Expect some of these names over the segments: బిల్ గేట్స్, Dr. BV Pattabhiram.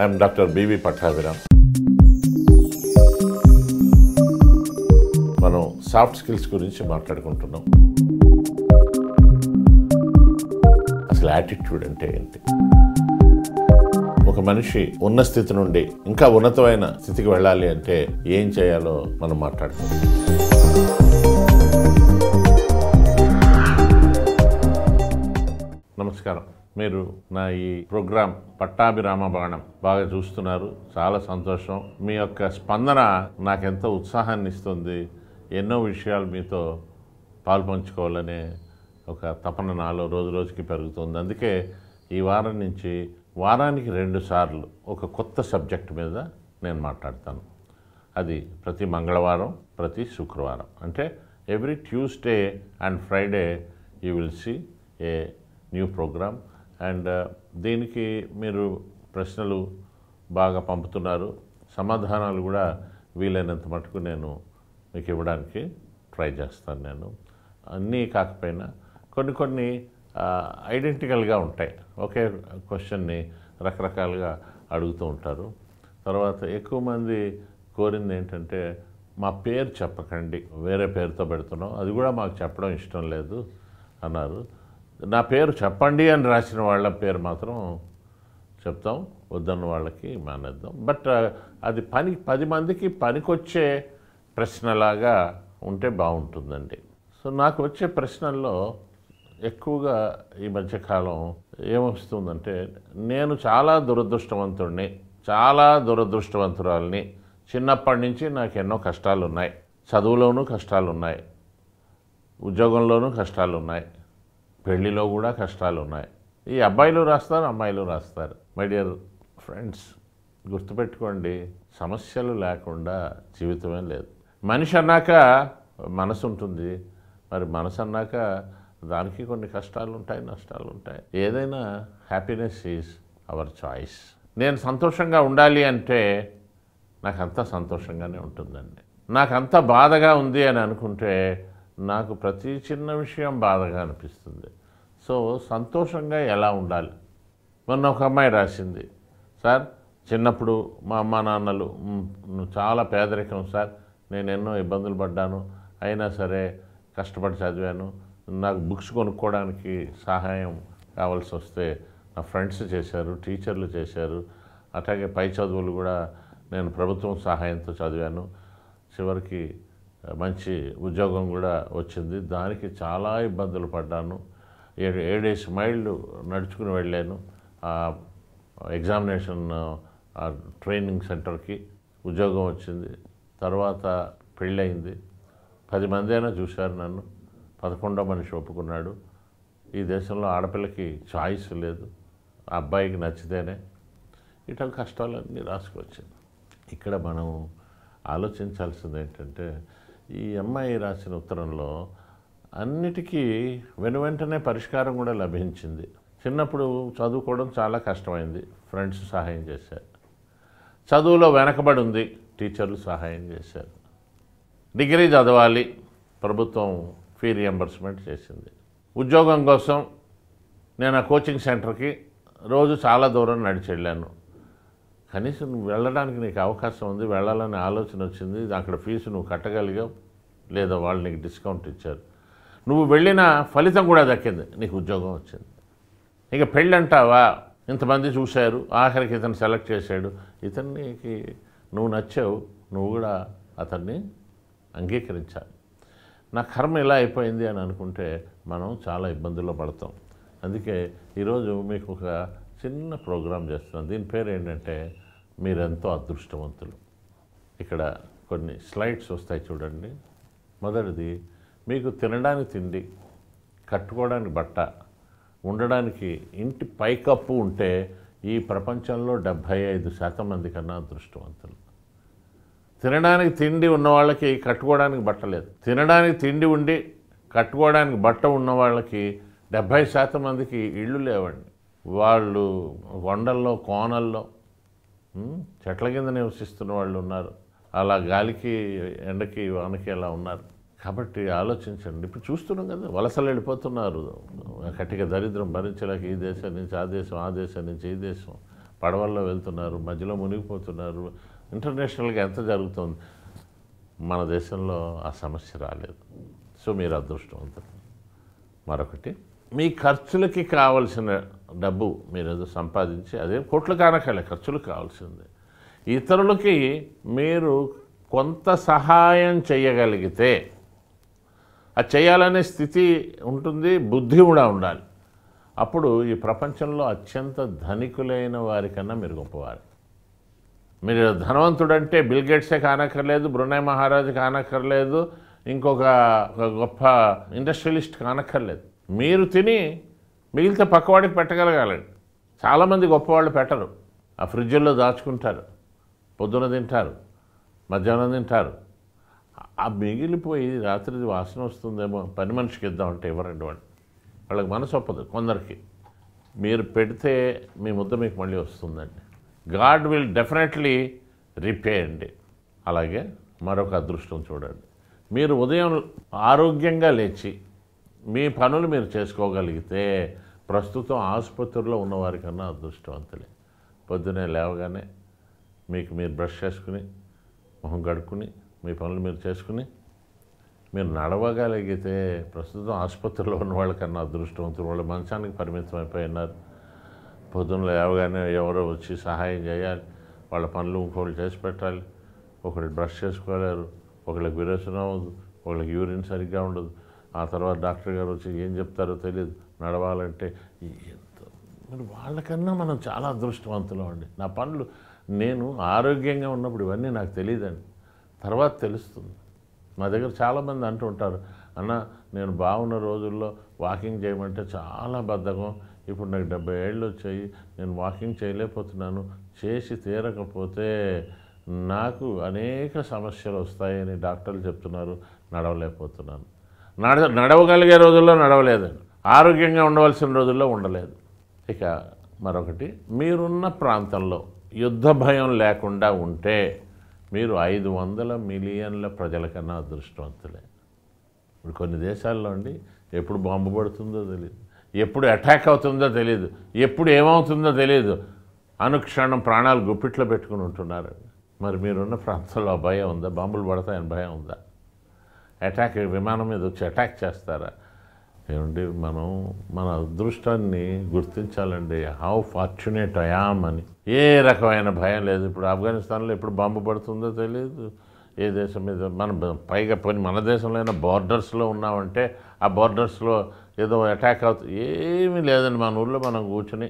I am Dr. BV Pattabhiram. Mano soft skills gurinchi maatladukuntunnam. Asli attitude ante enti. Oka manishi unna sthiti nundi inka unnatamaina sthitiki vellali ante em cheyalo manam maatladukunnam. Namaskaram. మీరు నా ఈ programme Pattabhirama బాణం బాగా చూస్తున్నారు. చాలా సంతోషం. మీ యొక్క స్పందన నాకెంతో ఉత్సాహాన్ని ఇస్తుంది. ఎన్నో విషయాలు మీతో పాల్పంచుకోవాలనే ఒక తపన నాలో రోజు రోజుకి పెరుగుతుంది. అందుకే ఈ వారం నుంచి వారానికి 2 సార్లు ఒక కొత్త సబ్జెక్ట్ మీద నేను మాట్లాడతాను. అది ప్రతి మంగళవారం, ప్రతి శుక్రవారం. అంటే every Tuesday and Friday you will see a new programme. And దీనికి మీరు ప్రశ్నలు బాగా పంపుతున్నారు. సమాధానాలు కూడా వీలైనంత మటుకు నేను మీకు ఇవ్వడానికి ట్రై చేస్తాను. నేను అన్నీ కాకపోయినా కొన్ని ఐడెంటికల్గా ఉంటాయి. ఒకే క్వశ్చన్ని రకరకాలుగా అడుగుతూ ఉంటారు. తర్వాత ఎక్కువ మంది కోరింది ఏంటంటే మా పేరు చెప్పకండి, వేరే పేరుతో పెడుతున్నాం, అది కూడా మాకు చెప్పడం ఇష్టం లేదు అన్నారు. నా పేరు చెప్పండి అని రాసిన వాళ్ళ పేరు మాత్రం చెప్తాం, వద్దన్న వాళ్ళకి మానేద్దాం. బట్ అది 10 మందికి పనికొచ్చే ప్రశ్నలాగా ఉంటే బాగుంటుందండి. సో నాకు వచ్చే ప్రశ్నల్లో ఎక్కువగా ఈ మధ్యకాలం ఏమొస్తుందంటే, నేను చాలా దురదృష్టవంతుడిని, చాలా దురదృష్టవంతురాలని. చిన్నప్పటి నుంచి నాకు ఎన్నో కష్టాలు ఉన్నాయి. చదువులోనూ కష్టాలు ఉన్నాయి, ఉద్యోగంలోనూ కష్టాలు ఉన్నాయి, పెళ్లిలో కూడా కష్టాలు ఉన్నాయి. ఈ అబ్బాయిలు రాస్తారు, అమ్మాయిలు రాస్తారు. మై డియర్ ఫ్రెండ్స్, గుర్తుపెట్టుకోండి, సమస్యలు లేకుండా జీవితమే లేదు. మనిషి అన్నాక మనసు ఉంటుంది, మరి మనసు అన్నాక దానికి కొన్ని కష్టాలు ఉంటాయి, నష్టాలు ఉంటాయి. ఏదైనా హ్యాపీనెస్ ఈజ్ అవర్ చాయిస్. నేను సంతోషంగా ఉండాలి అంటే నాకంతా సంతోషంగానే ఉంటుందండి. నాకంతా బాధగా ఉంది అని అనుకుంటే నాకు ప్రతి చిన్న విషయం బాధగా అనిపిస్తుంది. సో సంతోషంగా ఎలా ఉండాలి? మొన్న ఒక అమ్మాయి రాసింది, సార్ చిన్నప్పుడు మా అమ్మ నాన్నలు చాలా పేదరికం సార్, నేను ఎన్నో ఇబ్బందులు పడ్డాను, అయినా సరే కష్టపడి చదివాను. నాకు బుక్స్ కొనుక్కోవడానికి సహాయం కావాల్సి వస్తే నా ఫ్రెండ్స్ చేశారు, టీచర్లు చేశారు. అట్లాగే పై చదువులు కూడా నేను ప్రభుత్వం సహాయంతో చదివాను. చివరికి మంచి ఉద్యోగం కూడా వచ్చింది, దానికి చాలా ఇబ్బందులు పడ్డాను. 7 మైళ్ళు నడుచుకుని వెళ్ళాను ఎగ్జామినేషన్ ట్రైనింగ్ సెంటర్కి. ఉద్యోగం వచ్చింది, తర్వాత పెళ్ళయింది. 10 మంది అయినా చూశారు నన్ను, 11వ మనిషి ఒప్పుకున్నాడు. ఈ దేశంలో ఆడపిల్లకి చాయిస్ లేదు, అబ్బాయికి నచ్చితేనే. ఇట్లా కష్టాలన్నీ రాసుకొచ్చింది. ఇక్కడ మనం ఆలోచించాల్సింది ఏంటంటే, ఈ అమ్మాయి రాసిన ఉత్తరంలో అన్నిటికీ వెనువెంటనే పరిష్కారం కూడా లభించింది. చిన్నప్పుడు చదువుకోవడం చాలా కష్టమైంది, ఫ్రెండ్స్ సహాయం చేశారు. చదువులో వెనకబడి ఉంది, టీచర్లు సహాయం చేశారు. డిగ్రీ చదవాలి, ప్రభుత్వం ఫీ రియంబర్స్మెంట్ చేసింది. ఉద్యోగం కోసం నేను ఆ కోచింగ్ సెంటర్కి రోజు చాలా దూరం నడిచి వెళ్ళాను. కనీసం వెళ్ళడానికి నీకు అవకాశం ఉంది, వెళ్ళాలనే ఆలోచన వచ్చింది. అక్కడ ఫీజు నువ్వు కట్టగలిగావు, లేదా వాళ్ళు నీకు డిస్కౌంట్ ఇచ్చారు. నువ్వు వెళ్ళిన ఫలితం కూడా దక్కింది, నీకు ఉద్యోగం వచ్చింది. ఇక పెళ్ళి అంటావా, ఇంతమంది చూశారు, ఆఖరికి ఇతను సెలెక్ట్ చేశాడు. ఇతనికి నువ్వు నచ్చావు, నువ్వు కూడా అతన్ని అంగీకరించాలి. నా కర్మ ఇలా అయిపోయింది అని అనుకుంటే మనం చాలా ఇబ్బందుల్లో పడతాం. అందుకే ఈరోజు మీకు ఒక చిన్న ప్రోగ్రాం చేస్తున్నాం. దీని పేరు ఏంటంటే, మీరెంతో అదృష్టవంతులు. ఇక్కడ కొన్ని స్లైడ్స్ వస్తాయి చూడండి. మొదటిది, మీకు తినడానికి తిండి, కట్టుకోవడానికి బట్ట, ఉండడానికి ఇంటి పైకప్పు ఉంటే ఈ ప్రపంచంలో 75% మంది కన్నా అదృష్టవంతులు. తినడానికి తిండి ఉన్నవాళ్ళకి కట్టుకోవడానికి బట్ట లేదు. తినడానికి తిండి ఉండి కట్టుకోవడానికి బట్ట ఉన్నవాళ్ళకి 70% మందికి ఇళ్ళు లేవండి. వాళ్ళు కొండల్లో, కోనల్లో, చెట్ల కింద నివసిస్తున్న వాళ్ళు ఉన్నారు. అలా గాలికి, ఎండకి, వానకి అలా ఉన్నారు. కాబట్టి ఆలోచించండి. ఇప్పుడు చూస్తున్నాం కదా, వలసలు వెళ్ళిపోతున్నారు. కటిక దరిద్రం భరించలేక ఈ దేశం నుంచి ఆ దేశం, ఆ దేశం నుంచి ఈ దేశం. పడవల్లో వెళ్తున్నారు, మధ్యలో మునిగిపోతున్నారు, ఇంటర్నేషనల్గా ఎంత జరుగుతుంది. మన దేశంలో ఆ సమస్య రాలేదు. సో మీరు అదృష్టవంతులు. మరొకటి, మీ ఖర్చులకి కావాల్సిన డబ్బు మీరు ఏదో సంపాదించి, అదే కోట్లు కానక్కలే, ఖర్చులు కావాల్సిందే. ఇతరులకి మీరు కొంత సహాయం చేయగలిగితే అది చేయాలనే స్థితి ఉంటుంది, బుద్ధి కూడా ఉండాలి. అప్పుడు ఈ ప్రపంచంలో అత్యంత ధనికులైన వారికన్నా మీరు గొప్పవారు. మీరు ధనవంతుడంటే బిల్ గేట్సే కానక్కర్లేదు, బ్రునై మహారాజ్ కానక్కర్లేదు, ఇంకొక గొప్ప ఇండస్ట్రియలిస్ట్ కానక్కర్లేదు. మీరు తిని మిగిలితే పక్కవాడికి పెట్టగలగాలండి. చాలామంది గొప్పవాళ్ళు పెట్టరు, ఆ ఫ్రిడ్జ్లో దాచుకుంటారు, పొద్దున తింటారు, మధ్యాహ్నం తింటారు, ఆ మిగిలిపోయి రాత్రిది వాసన వస్తుందేమో పని మనిషికి ఇద్దామంటే ఎవరండి వాడు, వాళ్ళకి మనసు ఒప్పదు. కొందరికి మీరు పెడితే మీ ముద్ద మీకు మళ్ళీ వస్తుందండి. గాడ్ విల్ డెఫినెట్లీ రిపే అండి. అలాగే మరొక అదృష్టం చూడండి, మీరు ఉదయం ఆరోగ్యంగా లేచి మీ పనులు మీరు చేసుకోగలిగితే ప్రస్తుతం ఆసుపత్రిలో ఉన్నవారికన్నా అదృష్టవంతులే. పొద్దునే లేవగానే మీకు మీరు బ్రష్ చేసుకుని, మొహం కడుక్కుని, మీ పనులు మీరు చేసుకుని మీరు నడవగలిగితే ప్రస్తుతం ఆసుపత్రిలో ఉన్న వాళ్ళకన్నా అదృష్టవంతులు. వాళ్ళు మంచానికి పరిమితం అయిపోయినారు, పొద్దున లేవగానే ఎవరో వచ్చి సహాయం చేయాలి, వాళ్ళ పనులు ఇంకోళ్ళు చేసి పెట్టాలి. ఒకళ్ళు బ్రష్ చేసుకోలేరు, ఒకళ్ళకి విరేచనం అవ్వదు, ఒకళ్ళకి యూరిన్ సరిగ్గా ఉండదు, ఆ తర్వాత డాక్టర్ గారు వచ్చి ఏం చెప్తారో తెలియదు. నడవాలంటే ఎంత, మరి వాళ్ళకన్నా మనం చాలా అదృష్టవంతులం అండి. నా పనులు నేను ఆరోగ్యంగా ఉన్నప్పుడు ఇవన్నీ నాకు తెలియదండి, తర్వాత తెలుస్తుంది. మా దగ్గర చాలామంది అంటూ ఉంటారు, అన్న నేను బాగున్న రోజుల్లో వాకింగ్ చేయమంటే చాలా బద్ధకం, ఇప్పుడు నాకు 70 ఏళ్ళు వచ్చాయి, నేను వాకింగ్ చేయలేకపోతున్నాను, చేసి తీరకపోతే నాకు అనేక సమస్యలు వస్తాయని డాక్టర్లు చెప్తున్నారు, నడవలేకపోతున్నాను. నడవగలిగే రోజుల్లో నడవలేదండి, ఆరోగ్యంగా ఉండవలసిన రోజుల్లో ఉండలేదు. ఇక మరొకటి, మీరున్న ప్రాంతంలో యుద్ధ భయం లేకుండా ఉంటే మీరు 500 మిలియన్ల ప్రజలకన్నా అదృష్టవంతులే. ఇప్పుడు కొన్ని దేశాల్లో అండి ఎప్పుడు బాంబు పడుతుందో తెలియదు, ఎప్పుడు అటాక్ అవుతుందో తెలియదు, ఎప్పుడు ఏమవుతుందో తెలియదు, అనుక్షణం ప్రాణాలు గుప్పిట్లో పెట్టుకుని ఉంటున్నారు. మరి మీరున్న ప్రాంతంలో భయం ఉందా? బాంబులు పడతాయని భయం ఉందా? అటాక్, విమానం మీద వచ్చి అటాక్ చేస్తారా? ఏమండి, మనం మన అదృష్టాన్ని గుర్తించాలండి. హౌ ఫార్చునేట్ అయామ్ అని. ఏ రకమైన భయం లేదు. ఇప్పుడు ఆఫ్ఘనిస్తాన్లో ఎప్పుడు బాంబు పడుతుందో తెలియదు, ఏ దేశం మీద మన, పైగా పోయి మన దేశంలో అయినా బార్డర్స్లో ఉన్నామంటే ఆ బార్డర్స్లో ఏదో అటాక్ అవుతుంది. ఏమీ లేదండి, మన ఊళ్ళో మనం కూర్చుని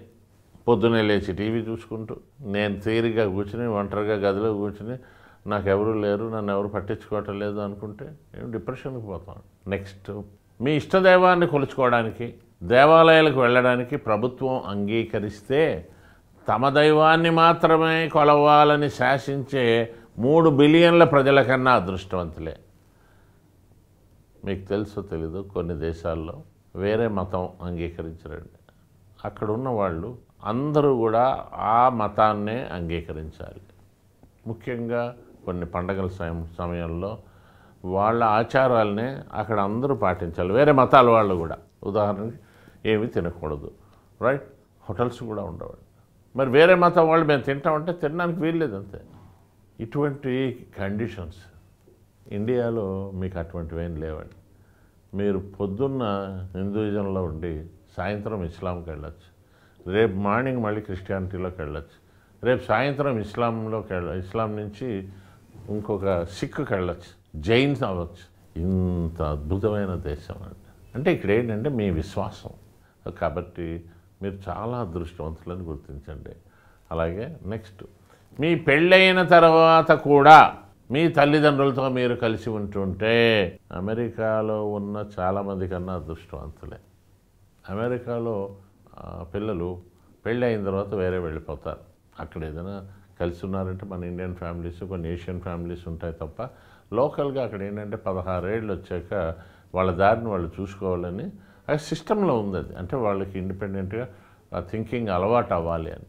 పొద్దునే లేచి టీవీ చూసుకుంటూ, నేను తీరిగా కూర్చుని ఒంటరిగా గదిలో కూర్చుని, నాకెవరూ లేరు, నన్ను ఎవరు పట్టించుకోవటం లేదు అనుకుంటే డిప్రెషన్కి పోతాం. నెక్స్ట్, మీ ఇష్టదైవాన్ని కొలుచుకోవడానికి దేవాలయాలకు వెళ్ళడానికి ప్రభుత్వం అంగీకరిస్తే తమ దైవాన్ని మాత్రమే కొలవాలని శాసించే 3 బిలియన్ల ప్రజలకన్నా అదృష్టవంతులే. మీకు తెలుసో తెలీదు, కొన్ని దేశాల్లో వేరే మతం అంగీకరించరండి. అక్కడ ఉన్న వాళ్ళు అందరూ కూడా ఆ మతాన్నే అంగీకరించాలి. ముఖ్యంగా కొన్ని పండగల సమయంలో వాళ్ళ ఆచారాలనే అక్కడ అందరూ పాటించాలి, వేరే మతాల వాళ్ళు కూడా. ఉదాహరణకి ఏమీ తినకూడదు, రైట్? హోటల్స్ కూడా ఉండవండి. మరి వేరే మతం వాళ్ళు మేము తింటామంటే తినడానికి వీల్లేదు, అంతే. ఇటువంటి కండిషన్స్ ఇండియాలో మీకు అటువంటివి ఏం లేవండి. మీరు పొద్దున్న హిందూయిజంలో ఉండి సాయంత్రం ఇస్లాంకి వెళ్ళచ్చు, రేపు మార్నింగ్ మళ్ళీ క్రిస్టియానిటీలోకి వెళ్ళచ్చు, రేపు సాయంత్రం ఇస్లాం నుంచి ఇంకొక సిక్కి వెళ్ళచ్చు, జైన్స్ అవ్వచ్చు. ఇంత అద్భుతమైన దేశం అండి. అంటే ఇక్కడ ఏంటంటే మీ విశ్వాసం, కాబట్టి మీరు చాలా అదృష్టవంతులని గుర్తించండి. అలాగే నెక్స్ట్, మీ పెళ్ళైన తర్వాత కూడా మీ తల్లిదండ్రులతో మీరు కలిసి ఉంటుంటే అమెరికాలో ఉన్న చాలామంది కన్నా అదృష్టవంతులే. అమెరికాలో పిల్లలు పెళ్ళి అయిన తర్వాత వేరే వెళ్ళిపోతారు. అక్కడ ఏదైనా కలిసి ఉన్నారంటే మన ఇండియన్ ఫ్యామిలీస్, కొన్ని ఏషియన్ ఫ్యామిలీస్ ఉంటాయి తప్ప, లోకల్గా అక్కడ ఏంటంటే 16 ఏళ్ళు వచ్చాక వాళ్ళ దారిని వాళ్ళు చూసుకోవాలని అది సిస్టంలో ఉంది. అది అంటే వాళ్ళకి ఇండిపెండెంట్గా ఆ థింకింగ్ అలవాటు అవ్వాలి అని.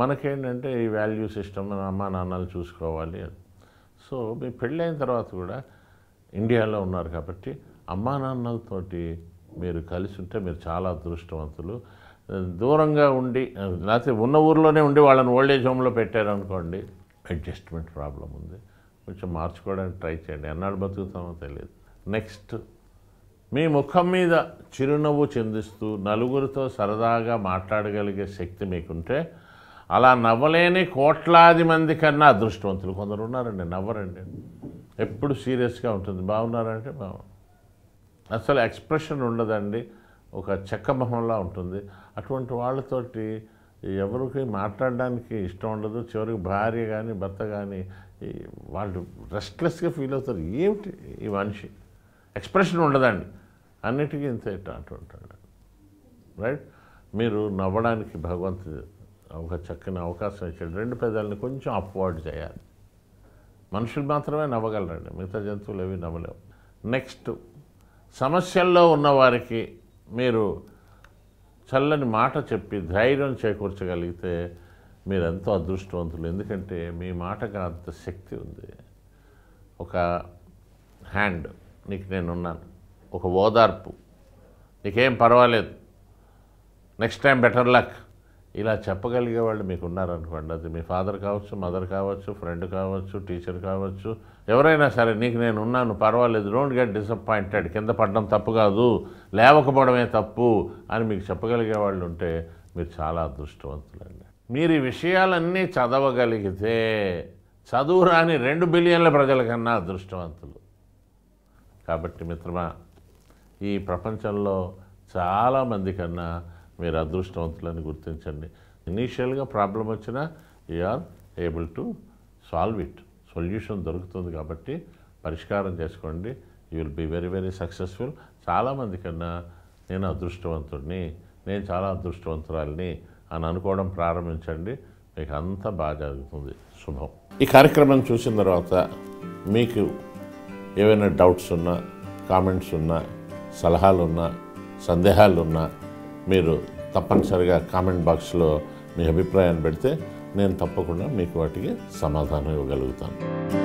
మనకేంటంటే ఈ వాల్యూ సిస్టమ్, అమ్మా నాన్నలు చూసుకోవాలి అని. సో మీ పెళ్ళైన తర్వాత కూడా ఇండియాలో ఉన్నారు కాబట్టి అమ్మా నాన్నలతోటి మీరు కలిసి ఉంటే మీరు చాలా అదృష్టవంతులు. దూరంగా ఉండి లేకపోతే ఉన్న ఊర్లోనే ఉండి వాళ్ళని ఓల్డ్ ఏజ్ హోమ్లో పెట్టారనుకోండి, అడ్జస్ట్మెంట్ ప్రాబ్లం ఉంది, కొంచెం మార్చుకోవడానికి ట్రై చేయండి. ఎన్నాడు బతుకుతామో తెలియదు. నెక్స్ట్, మీ ముఖం మీద చిరునవ్వు చెందిస్తూ నలుగురితో సరదాగా మాట్లాడగలిగే శక్తి మీకుంటే అలా నవ్వలేని కోట్లాది మంది కన్నా అదృష్టవంతులు కొందరు ఉన్నారండి. నవ్వరండి, ఎప్పుడు సీరియస్గా ఉంటుంది. బాగున్నారంటే బాగున్నారు, అసలు ఎక్స్ప్రెషన్ ఉండదండి, ఒక చెక్క మొహంలా ఉంటుంది. అటువంటి వాళ్ళతోటి ఎవరికి మాట్లాడడానికి ఇష్టం ఉండదు. చివరికి భార్య కానీ భర్త కానీ వాళ్ళు రెస్ట్లెస్గా ఫీల్ అవుతారు. ఏమిటి ఈ మనిషి, ఎక్స్ప్రెషన్ ఉండదండి, అన్నిటికీ ఇంత అంటుంటాడు. రైట్, మీరు నవ్వడానికి భగవంతుడు ఒక చక్కని అవకాశం ఇచ్చాడు. రెండు పెదాలని కొంచెం అప్వర్డ్ చేయాలి. మనుషులు మాత్రమే నవ్వగలరండి, మిగతా జంతువులు ఏవి నవ్వలేవు. నెక్స్ట్, సమస్యల్లో ఉన్నవారికి మీరు చల్లని మాట చెప్పి ధైర్యం చేకూర్చగలిగితే మీరు ఎంతో అదృష్టవంతులు. ఎందుకంటే మీ మాటకు అంత శక్తి ఉంది. ఒక హ్యాండ్, నీకు నేనున్నాను, ఒక ఓదార్పు, నీకేం పర్వాలేదు, నెక్స్ట్ టైం బెటర్ లక్, ఇలా చెప్పగలిగే వాళ్ళు మీకు ఉన్నారనుకోండి. అది మీ ఫాదర్ కావచ్చు, మదర్ కావచ్చు, ఫ్రెండ్ కావచ్చు, టీచర్ కావచ్చు, ఎవరైనా సరే, నీకు నేను ఉన్నాను, పర్వాలేదు, డోంట్ గెట్ డిసప్పాయింటెడ్, కింద పడడం తప్పు కాదు, లేవకపోవడమే తప్పు అని మీకు చెప్పగలిగే వాళ్ళు ఉంటే మీరు చాలా అదృష్టవంతులండి. మీరు ఈ విషయాలన్నీ చదవగలిగితే చదువు రాని 2 బిలియన్ల ప్రజల కన్నా అదృష్టవంతులు. కాబట్టి మిత్రమా, ఈ ప్రపంచంలో చాలామంది కన్నా మీరు అదృష్టవంతులని గుర్తించండి. ఇనీషియల్గా ప్రాబ్లం వచ్చినా you are able to solve it, solution దొరుకుతుంది. కాబట్టి పరిష్కారం చేసుకోండి. You will be very very successful. చాలామంది కన్నా నేను అదృష్టవంతుడిని, నేను చాలా అదృష్టవంతురాలిని అని అనుకోవడం ప్రారంభించండి. మీకు అంతా బాగా జరుగుతుంది. శుభం. ఈ కార్యక్రమం చూసిన తర్వాత మీకు ఏవైనా డౌట్స్ ఉన్నా, కామెంట్స్ ఉన్నా, సలహాలున్నా, సందేహాలున్నా మీరు తప్పనిసరిగా కామెంట్ బాక్స్లో మీ అభిప్రాయాన్ని పెడితే నేను తప్పకుండా మీకు వాటికి సమాధానం ఇవ్వగలుగుతాను.